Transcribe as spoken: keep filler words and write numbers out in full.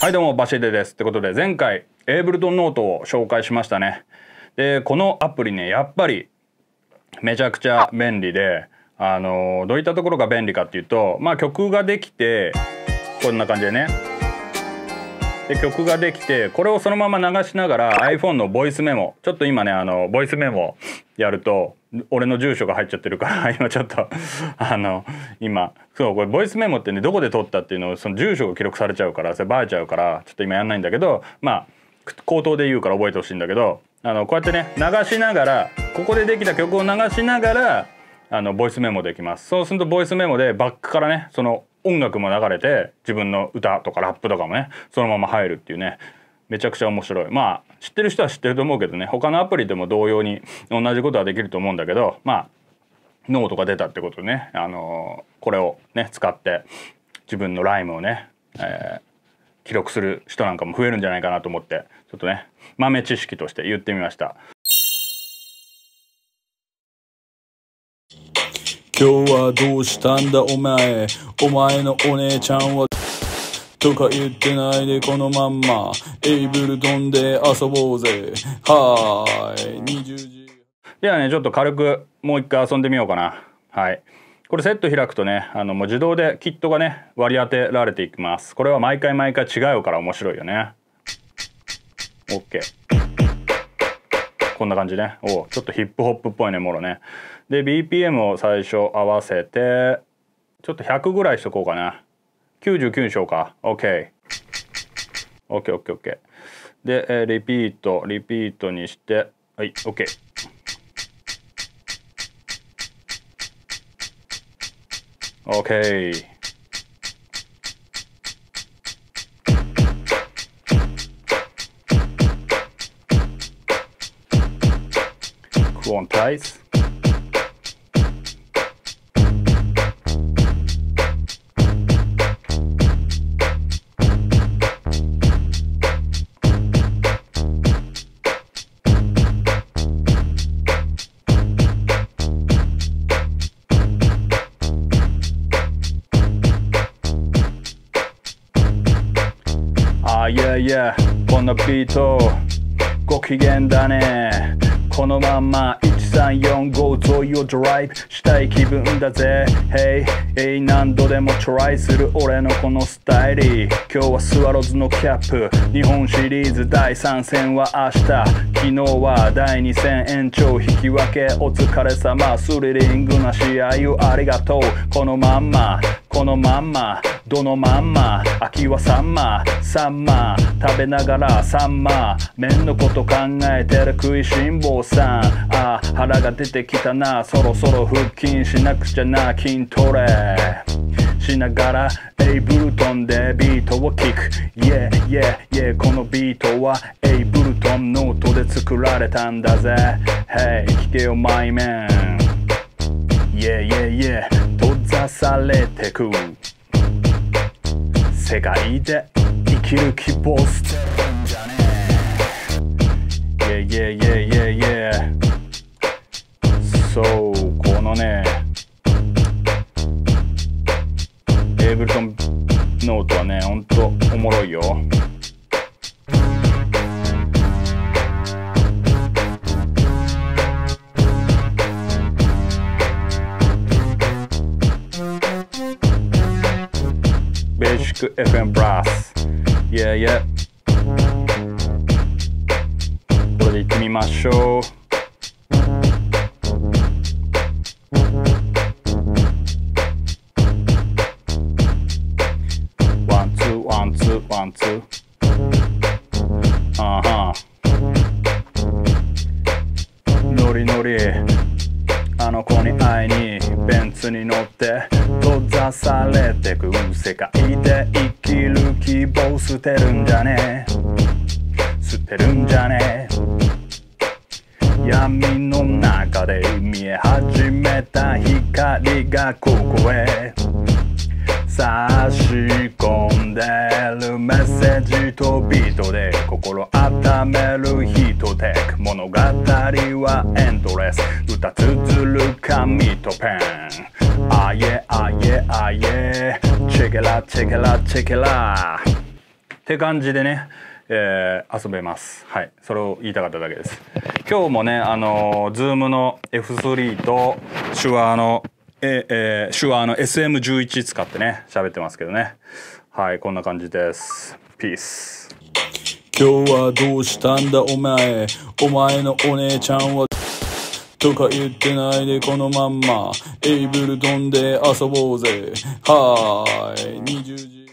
はいどうもバシデです。ってことで前回エイブルトンノートを紹介しましたね。でこのアプリねやっぱりめちゃくちゃ便利で、あのどういったところが便利かっていうと、まあ曲ができてこんな感じでね、で曲ができてこれをそのまま流しながら iPhone のボイスメモ、ちょっと今ねあのボイスメモやると俺の住所が入っちゃってるから今ちょっとあの今そうこれボイスメモってねどこで撮ったっていうのをその住所が記録されちゃうからそれバレちゃうからちょっと今やんないんだけど、まあ口頭で言うから覚えてほしいんだけど、あのこうやってね流しながらここでできた曲を流しながらあのボイスメモできます。そうするとボイスメモでバックからねその音楽も流れて自分の歌とかラップとかもねそのまま入るっていうね。めちゃくちゃ面白い。まあ知ってる人は知ってると思うけどね、他のアプリでも同様に同じことはできると思うんだけど、まあノートが出たってことでね、あのー、これをね使って自分のライムをね、えー、記録する人なんかも増えるんじゃないかなと思ってちょっとね豆知識として言ってみました。今日はどうしたんだお前、お前のお姉ちゃんはとか言ってないでこのまんまエイブルトンで遊ぼうぜ。はーいにじゅうじではねちょっと軽くもう一回遊んでみようかな。はいこれセット開くとねあのもう自動でキットがね割り当てられていきます。これは毎回毎回違うから面白いよね。 OK こんな感じね。おちょっとヒップホップっぽいねもろね。で ビーピーエム を最初合わせてちょっとひゃくぐらいしとこうかな。きゅうじゅうきゅうにしようか。 OK OKOKOK で、えー、リピートリピートにしてはい OK。 OK クオンタイズいやいやこのビートご機嫌だね。このまんまいちさんよんご沿いをドライブしたい気分だぜ。 Hey, hey 何度でもトライする俺のこのスタイル。今日はスワローズのキャップ日本シリーズだいさん戦は明日、昨日はだいに戦延長引き分け。お疲れ様スリリングな試合をありがとう。このまんまこのまんまどのまんま秋はサンマサンマ食べながらサンマ麺のこと考えてる食いしん坊さん。あー腹が出てきたな、そろそろ腹筋しなくちゃな。筋トレしながらエイブルトンでビートを聴く Yeah yeah yeah このビートはエイブルトンノートで作られたんだぜ。 Hey 聞けよマイメン Yeah yeah yeah 閉ざされてく世界で生きる希望捨てるんじゃねえ。 Yeah yeah yeah yeah yeah そうこのねエイブルトンノートはねほんとおもろいよ。ベーシック エフエム ブラス Yeah yeah これでいってみましょう。ワンツーあはノリノリあの子に会いにベンツに乗って閉ざされてく世界で生きる希望捨てるんじゃねえ捨てるんじゃねえ。闇の中で見え始めた光がここへ差し込んでるメッセージとビートで心温めるヒートテック。物語はエンドレス歌つづる紙とペン。あいえあいえあいえチェケラチェケラチェケラって感じでね、えー、遊べます。はい、それを言いたかっただけです。今日もね、あのー、Zoom の エフスリー とシュアーの、ええー、シュアーの エスエムじゅういち 使ってね、喋ってますけどね。はい、こんな感じです。ピース。今日はどうしたんだお前。お前のお姉ちゃんはとか言ってないでこのまんまエイブル飛んで遊ぼうぜ。はーい、にじゅうじ。